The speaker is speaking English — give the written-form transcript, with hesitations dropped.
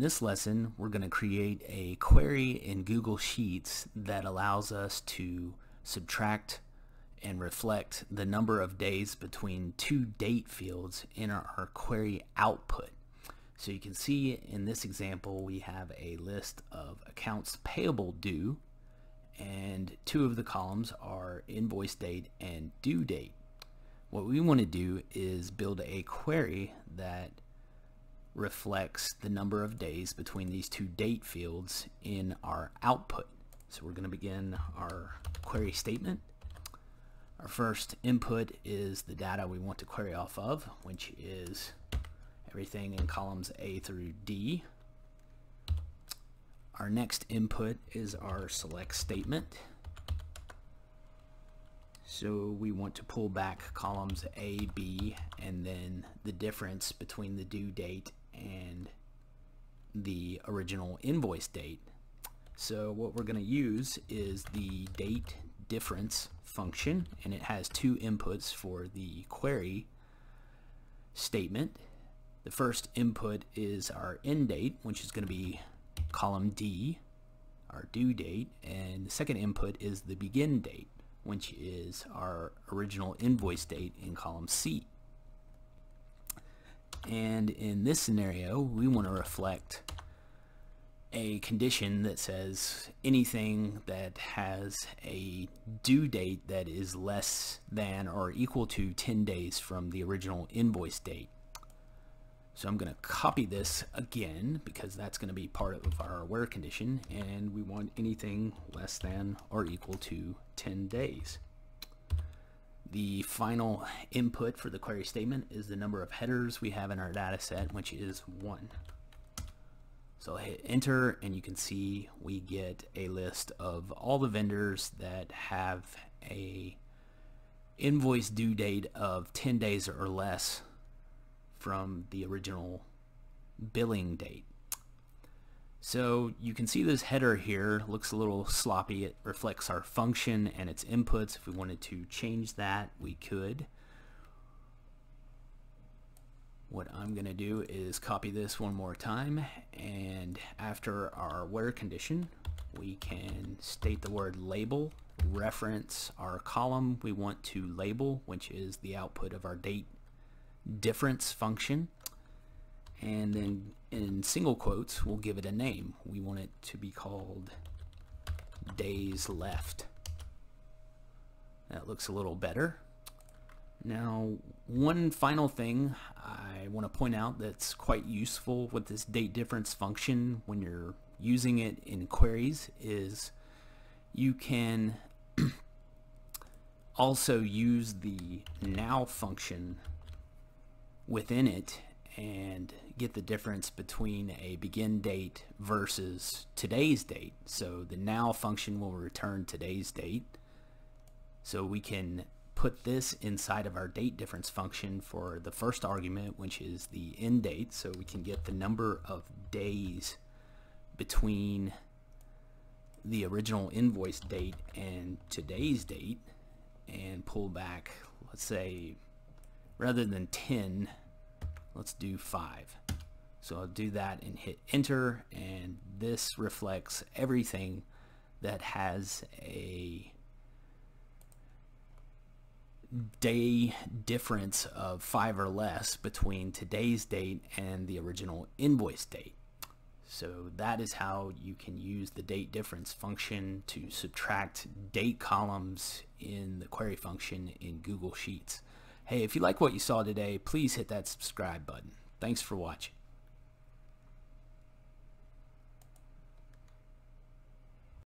In this lesson, we're going to create a query in Google Sheets that allows us to subtract and reflect the number of days between two date fields in our query output. So you can see in this example, we have a list of accounts payable due, and two of the columns are invoice date and due date. What we want to do is build a query that reflects the number of days between these two date fields in our output. So we're going to begin our query statement. Our first input is the data we want to query off of, which is everything in columns A through D. Our next input is our select statement. So we want to pull back columns A, B, and then the difference between the due date and the original invoice date. So what we're going to use is the date difference function, and it has two inputs for the query statement. The first input is our end date, which is going to be column D, our due date, and the second input is the begin date, which is our original invoice date in column C. And in this scenario, we want to reflect a condition that says anything that has a due date that is less than or equal to 10 days from the original invoice date. So I'm going to copy this again because that's going to be part of our where condition, and we want anything less than or equal to 10 days. The final input for the query statement is the number of headers we have in our data set, which is 1. So I'll hit enter, and you can see we get a list of all the vendors that have a invoice due date of 10 days or less from the original billing date. So you can see this header here looks a little sloppy. It reflects our function and its inputs. If we wanted to change that, we could. What I'm going to do is copy this one more time, and after our where condition, we can state the word label, reference our column we want to label, which is the output of our date difference function, and then in single quotes we'll give it a name. We want it to be called days left. That looks a little better. Now, one final thing I want to point out that's quite useful with this date difference function when you're using it in queries is you can also use the now function within it and get the difference between a begin date versus today's date. So the now function will return today's date. So we can put this inside of our date difference function for the first argument, which is the end date. So we can get the number of days between the original invoice date and today's date, and pull back, let's say, rather than 10, let's do 5. So I'll do that and hit enter, and this reflects everything that has a day difference of 5 or less between today's date and the original invoice date. So that is how you can use the date difference function to subtract date columns in the query function in Google Sheets. Hey, if you like what you saw today, please hit that subscribe button. Thanks for watching.